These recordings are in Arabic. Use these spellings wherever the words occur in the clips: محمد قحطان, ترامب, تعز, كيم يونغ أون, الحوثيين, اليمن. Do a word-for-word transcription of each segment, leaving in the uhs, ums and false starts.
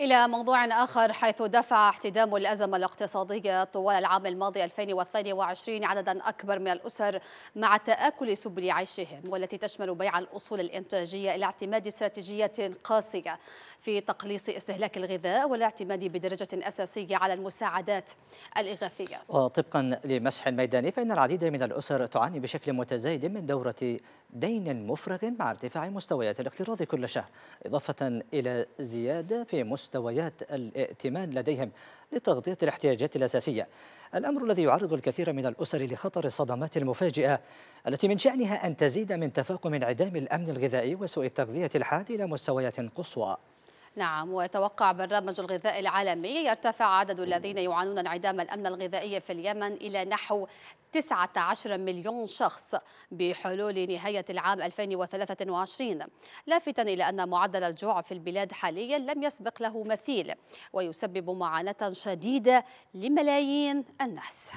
إلى موضوع آخر، حيث دفع احتدام الأزمة الاقتصادية طوال العام الماضي ألفين واثنين وعشرين عددا أكبر من الأسر مع تآكل سبل عيشهم، والتي تشمل بيع الأصول الإنتاجية إلى اعتماد استراتيجيات قاسية في تقليص استهلاك الغذاء والاعتماد بدرجة أساسية على المساعدات الإغاثية. وطبقا لمسح الميداني، فإن العديد من الأسر تعاني بشكل متزايد من دورة دين مفرغ مع ارتفاع مستويات الاقتراض كل شهر، إضافة إلى زيادة في مستويات الائتمان لديهم لتغطية الاحتياجات الأساسية، الأمر الذي يعرض الكثير من الأسر لخطر الصدمات المفاجئة التي من شأنها أن تزيد من تفاقم انعدام الأمن الغذائي وسوء التغذية الحاد إلى مستويات قصوى. نعم، ويتوقع برنامج الغذاء العالمي يرتفع عدد الذين يعانون انعدام الأمن الغذائي في اليمن إلى نحو تسعة عشر مليون شخص بحلول نهاية العام ألفين وثلاثة وعشرين، لافتا إلى أن معدل الجوع في البلاد حاليا لم يسبق له مثيل ويسبب معاناة شديدة لملايين الناس.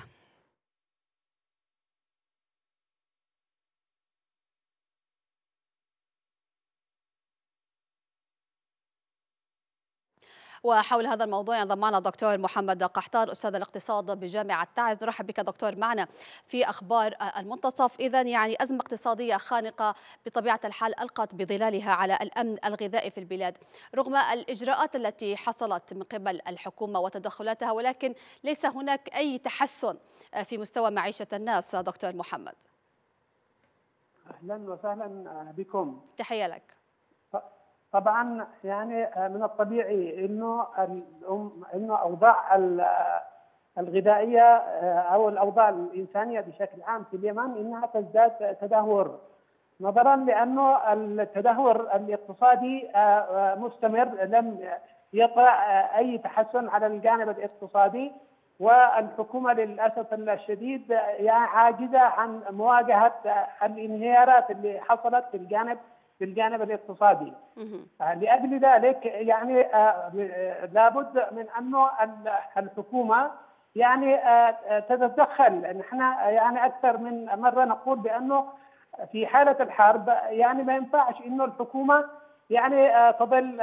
وحول هذا الموضوع ينضم معنا الدكتور محمد قحطان، أستاذ الاقتصاد بجامعة تعز. نرحب بك دكتور معنا في أخبار المنتصف. إذا يعني أزمة اقتصادية خانقة بطبيعة الحال ألقت بظلالها على الأمن الغذائي في البلاد، رغم الإجراءات التي حصلت من قبل الحكومة وتدخلاتها، ولكن ليس هناك أي تحسن في مستوى معيشة الناس. دكتور محمد، أهلا وسهلا بكم، تحية لك. طبعا يعني من الطبيعي انه انه اوضاع الغذائيه او الاوضاع الانسانيه بشكل عام في اليمن انها تزداد تدهور، نظرا لانه التدهور الاقتصادي مستمر، لم يطرأ اي تحسن على الجانب الاقتصادي، والحكومه للاسف الشديد يعني عاجزه عن مواجهه الانهيارات اللي حصلت في الجانب بالجانب الاقتصادي. لأجل ذلك يعني لابد من أنه الحكومة يعني تتدخل. نحن يعني أكثر من مرة نقول بأنه في حالة الحرب يعني ما ينفعش أنه الحكومة يعني تظل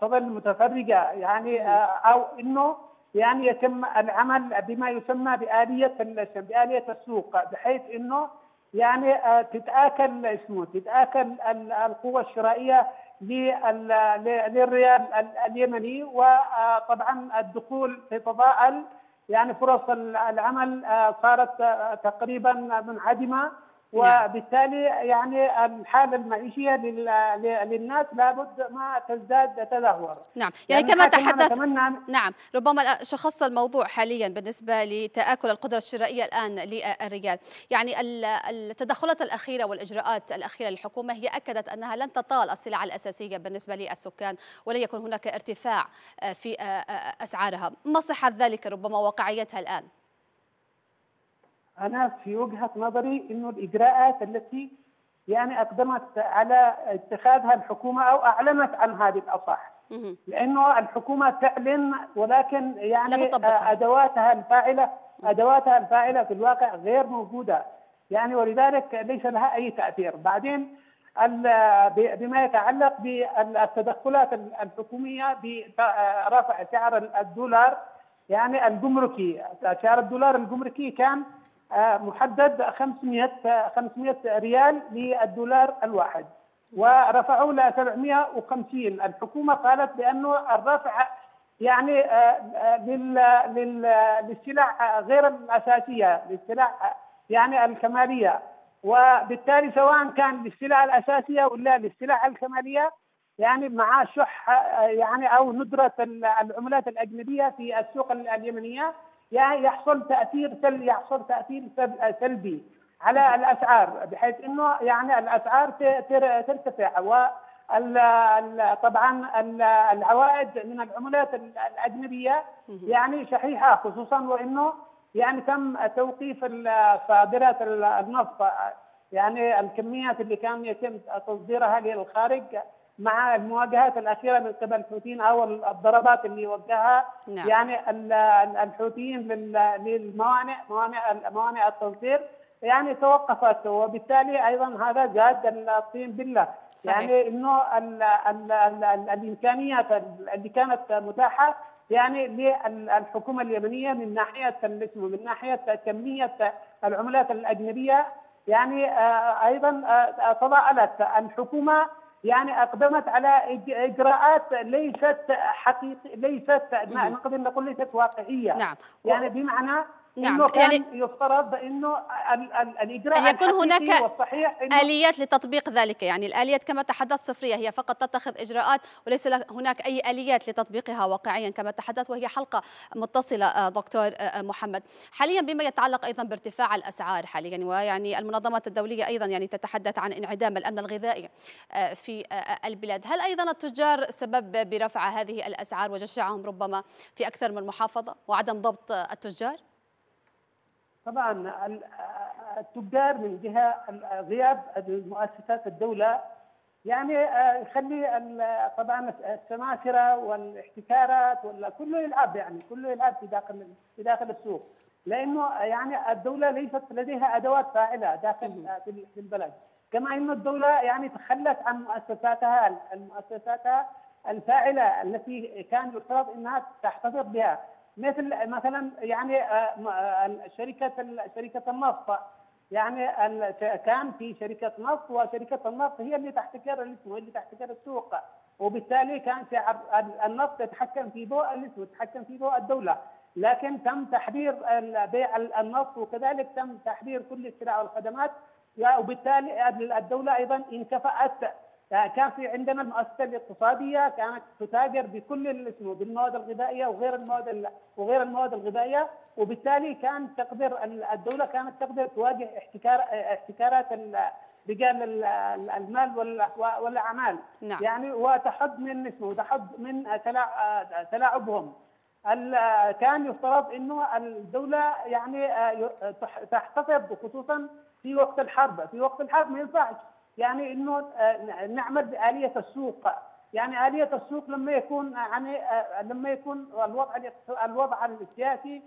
تظل متفرجة، يعني أو أنه يعني يتم العمل بما يسمى بآلية بآلية السوق، بحيث أنه يعني تتآكل اسمه تتآكل القوة الشرائية للريال اليمني، وطبعا الدخول تتضاءل، يعني فرص العمل صارت تقريبا منعدمة، وبالتالي يعني الحالة المعيشية للناس لابد ما تزداد تدهور. نعم، يعني كما تحدث، نعم ربما شخص الموضوع حاليا بالنسبة لتآكل القدرة الشرائية الآن للرجال، يعني التدخلات الأخيرة والإجراءات الأخيرة للحكومة هي أكدت أنها لن تطال السلع الأساسية بالنسبة للسكان، ولن يكون هناك ارتفاع في أسعارها. ما صحة ذلك ربما واقعيتها الآن؟ أنا في وجهة نظري إنه الإجراءات التي يعني أقدمت على اتخاذها الحكومة أو أعلنت عنها بالأصح، لأنه الحكومة تعلن ولكن يعني أدواتها الفاعلة أدواتها الفاعلة في الواقع غير موجودة، يعني ولذلك ليس لها أي تأثير. بعدين بما يتعلق بالتدخلات الحكومية برفع سعر الدولار يعني الجمركي، سعر الدولار الجمركي كان محدد خمسمئة ريال للدولار الواحد، ورفعوا ل سبعمئة وخمسين. الحكومة قالت بأنه الرفع يعني للسلع غير الأساسية، للسلع يعني الكمالية، وبالتالي سواء كان للسلع الأساسية ولا للسلع الكمالية يعني مع شح يعني أو ندرة العملات الأجنبية في السوق اليمنية يعني يحصل تأثير سلبي يحصل تأثير سلبي على الأسعار، بحيث إنه يعني الأسعار ترتفع، وطبعا العوائد من العملات الأجنبية يعني شحيحة، خصوصا وإنه يعني تم توقيف صادرات النفط، يعني الكميات اللي كان يتم تصديرها للخارج مع المواجهات الأخيرة من قبل الحوثيين أو الضربات اللي وجهها نعم. يعني الحوثيين للموانئ موانئ موانئ التصدير يعني توقفت، وبالتالي أيضا هذا زاد الطين بلة. صحيح. يعني انه ال ال ال ال الامكانيات اللي كانت متاحه يعني للحكومه اليمنيه من ناحيه من ناحيه كميه العملات الاجنبيه، يعني ايضا تضاءلت الحكومه، يعني اقدمت على اجراءات ليست حقيقيه، ليست نقدر نقول ليست واقعيه. نعم. يعني بمعنى نعم. إنه كان يعني يفترض انه الاجراء يكون هناك والصحيح اليات لتطبيق ذلك، يعني الاليات كما تحدثت صفريه، هي فقط تتخذ اجراءات وليس هناك اي اليات لتطبيقها واقعيا كما تحدث، وهي حلقه متصله دكتور محمد. حاليا بما يتعلق ايضا بارتفاع الاسعار حاليا، ويعني المنظمات الدوليه ايضا يعني تتحدث عن انعدام الامن الغذائي في البلاد، هل ايضا التجار سبب برفع هذه الاسعار وجشعهم ربما في اكثر من محافظه وعدم ضبط التجار؟ طبعا التجار من جهه غياب مؤسسات الدوله يعني يخلي طبعا السماسره والاحتكارات ولا كله يلعب، يعني كله يلعب في داخل في داخل السوق، لانه يعني الدوله ليست لديها ادوات فاعله داخل في البلد، كما ان الدوله يعني تخلت عن مؤسساتها المؤسساتها الفاعله التي كان يفترض انها تحتفظ بها، مثل مثلا يعني شركه شركه النفط، يعني كان في شركه نفط، وشركه النفط هي اللي تحتكر الاسم، اللي تحتكر السوق، وبالتالي كان سعر النفط يتحكم في ضوء الاسم، يتحكم في ضوء الدوله، لكن تم تحرير بيع النفط، وكذلك تم تحرير كل السلع والخدمات، وبالتالي الدوله ايضا انكفأت. كان في عندنا المؤسسه الاقتصاديه كانت تتاجر بكل اللي اسمه بالمواد الغذائيه وغير المواد وغير المواد الغذائيه، وبالتالي كان تقدر الدوله كانت تقدر تواجه احتكار احتكارات رجال المال والاعمال. نعم. يعني وتحد من اسمه وتحد من تلاعبهم. كان يفترض انه الدوله يعني تحتفظ، خصوصا في وقت الحرب، في وقت الحرب ما ينفعش يعني انه نعمل بآلية السوق، يعني آلية السوق لما يكون يعني لما يكون الوضع الوضع السياسي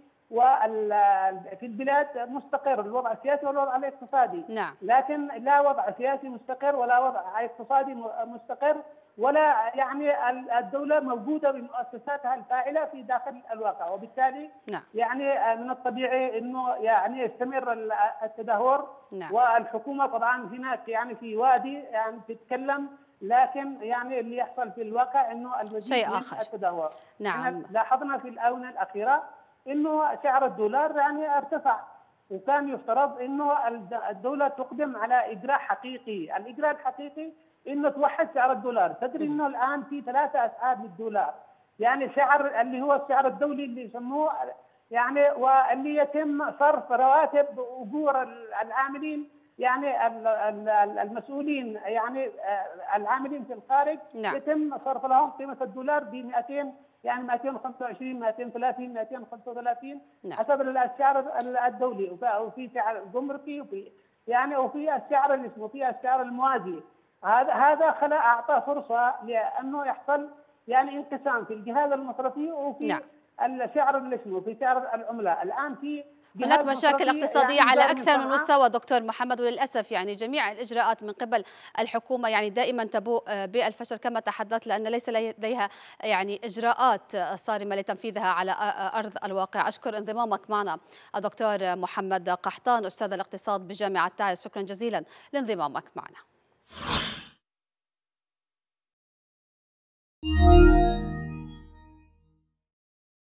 في البلاد مستقر، الوضع السياسي والوضع الاقتصادي. نعم. لكن لا وضع سياسي مستقر ولا وضع اقتصادي مستقر، ولا يعني الدولة موجودة بمؤسساتها الفاعلة في داخل الواقع، وبالتالي نعم. يعني من الطبيعي انه يعني يستمر التدهور. نعم. والحكومة طبعا هناك يعني في وادي يعني تتكلم، لكن يعني اللي يحصل في الواقع انه المزيد شيء من آخر. التدهور. نعم. لاحظنا في الآونة الأخيرة انه سعر الدولار يعني ارتفع، وكان يفترض انه الدولة تقدم على إجراء حقيقي، الإجراء الحقيقي انه توحد سعر الدولار. تدري انه الان في ثلاثه اسعار للدولار، يعني سعر اللي هو السعر الدولي اللي يسموه يعني، واللي يتم صرف رواتب اجور العاملين يعني المسؤولين يعني العاملين في الخارج. نعم. يتم صرف لهم قيمه الدولار ب مئتين يعني مئتين وخمسة وعشرين مئتين وثلاثين مئتين وخمسة وثلاثين حسب السعر الدولي، وفي سعر جمركي، وفي يعني وفي السعر اللي اسمه في السعر الموازي. هذا هذا خلى اعطى فرصه لانه يحصل يعني انقسام في الجهاز المصرفي وفي نعم. السعر اللي اسمه في سعر العمله. الان في هناك مشاكل اقتصاديه يعني على اكثر من مستوى دكتور محمد، وللاسف يعني جميع الاجراءات من قبل الحكومه يعني دائما تبوء بالفشل كما تحدثت، لان ليس لديها يعني اجراءات صارمه لتنفيذها على ارض الواقع. اشكر انضمامك معنا الدكتور محمد قحطان، استاذ الاقتصاد بجامعه تعز، شكرا جزيلا لانضمامك معنا.